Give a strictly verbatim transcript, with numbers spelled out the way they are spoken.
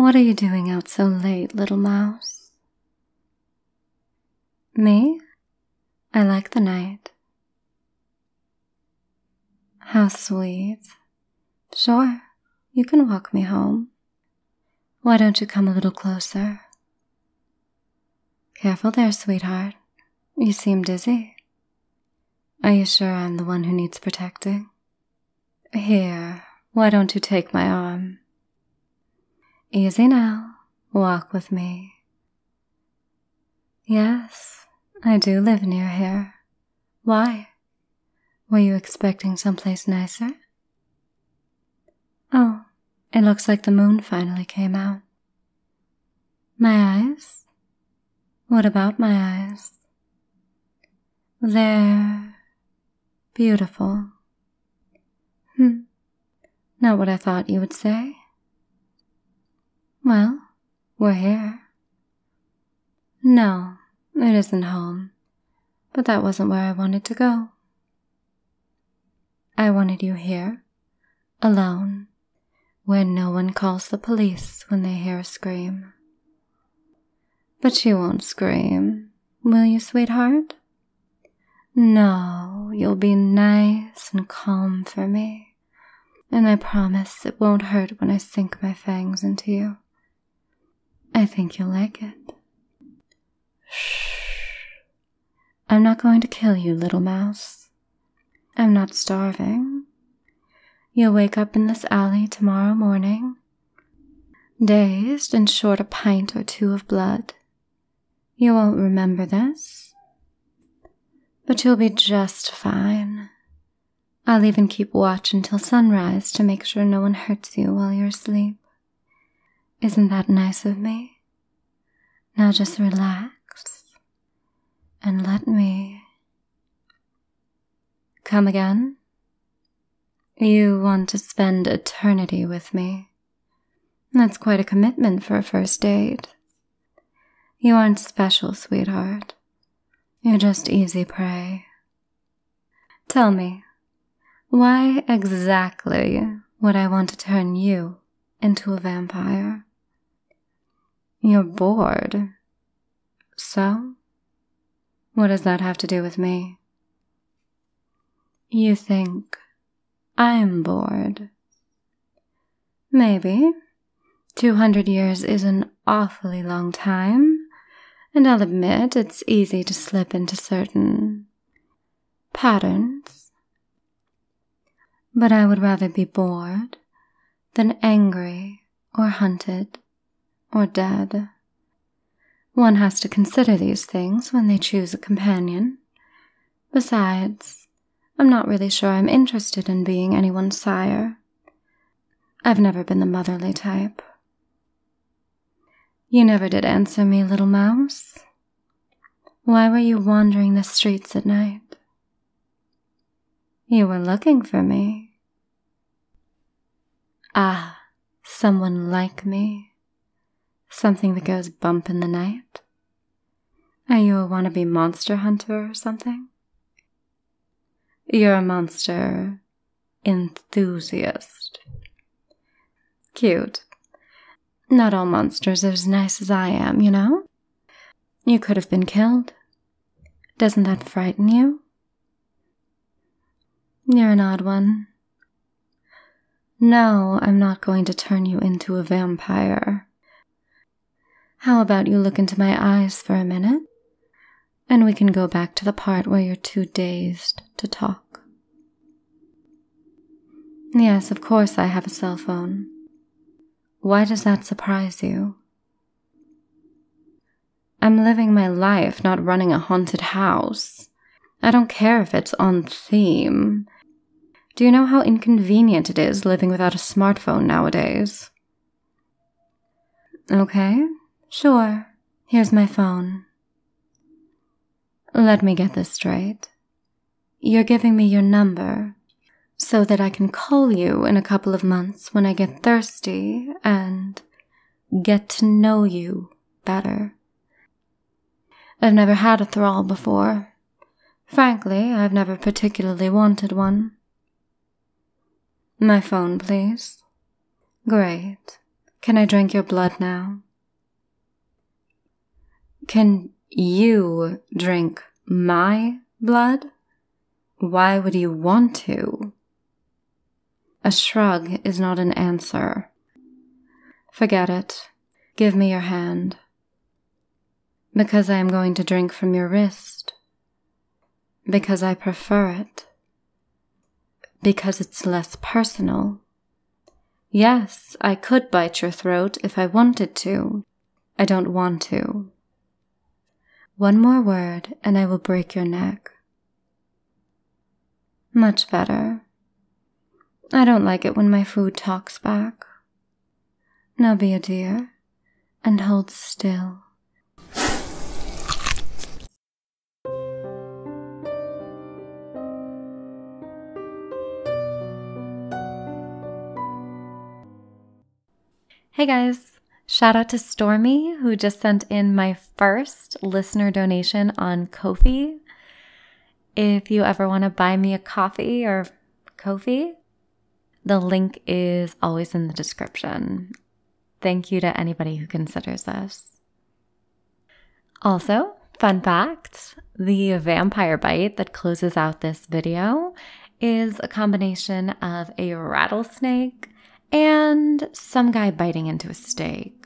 What are you doing out so late, little mouse? Me? I like the night. How sweet. Sure, you can walk me home. Why don't you come a little closer? Careful there, sweetheart. You seem dizzy. Are you sure I'm the one who needs protecting? Here, why don't you take my arm? Easy now. Walk with me. Yes, I do live near here. Why? Were you expecting someplace nicer? Oh, it looks like the moon finally came out. My eyes? What about my eyes? They're beautiful. Hmm. Not what I thought you would say. Well, we're here. No, it isn't home, but that wasn't where I wanted to go. I wanted you here, alone, where no one calls the police when they hear a scream. But you won't scream, will you, sweetheart? No, you'll be nice and calm for me, and I promise it won't hurt when I sink my fangs into you. I think you'll like it. Shh. I'm not going to kill you, little mouse. I'm not starving. You'll wake up in this alley tomorrow morning, dazed and short a pint or two of blood. You won't remember this, but you'll be just fine. I'll even keep watch until sunrise to make sure no one hurts you while you're asleep. Isn't that nice of me? Now just relax and let me. Come again? You want to spend eternity with me. That's quite a commitment for a first date. You aren't special, sweetheart. You're just easy prey. Tell me, why exactly would I want to turn you into a vampire? You're bored. So? What does that have to do with me? You think I'm bored? Maybe. Two hundred years is an awfully long time, and I'll admit it's easy to slip into certain patterns. But I would rather be bored than angry or hunted or dead. One has to consider these things when they choose a companion. Besides, I'm not really sure I'm interested in being anyone's sire. I've never been the motherly type. You never did answer me, little mouse. Why were you wandering the streets at night? You were looking for me. Ah, someone like me. Something that goes bump in the night. Are you a wannabe monster hunter or something? You're a monster enthusiast. Cute. Not all monsters are as nice as I am, you know? You could have been killed. Doesn't that frighten you? You're an odd one. No, I'm not going to turn you into a vampire. How about you look into my eyes for a minute? And we can go back to the part where you're too dazed to talk. Yes, of course I have a cell phone. Why does that surprise you? I'm living my life, not running a haunted house. I don't care if it's on theme. Do you know how inconvenient it is living without a smartphone nowadays? Okay, sure. Here's my phone. Let me get this straight. You're giving me your number so that I can call you in a couple of months when I get thirsty and get to know you better. I've never had a thrall before. Frankly, I've never particularly wanted one. My phone, please. Great. Can I drink your blood now? Can you drink my blood? Why would you want to? A shrug is not an answer. Forget it. Give me your hand. Because I am going to drink from your wrist. Because I prefer it. Because it's less personal. Yes, I could bite your throat if I wanted to. I don't want to. One more word and I will break your neck. Much better. I don't like it when my food talks back. Now be a dear and hold still. Hey guys, shout out to Stormy who just sent in my first listener donation on Ko-fi. If you ever want to buy me a coffee or Ko-fi, the link is always in the description. Thank you to anybody who considers this. Also, fun fact, the vampire bite that closes out this video is a combination of a rattlesnake and some guy biting into a steak.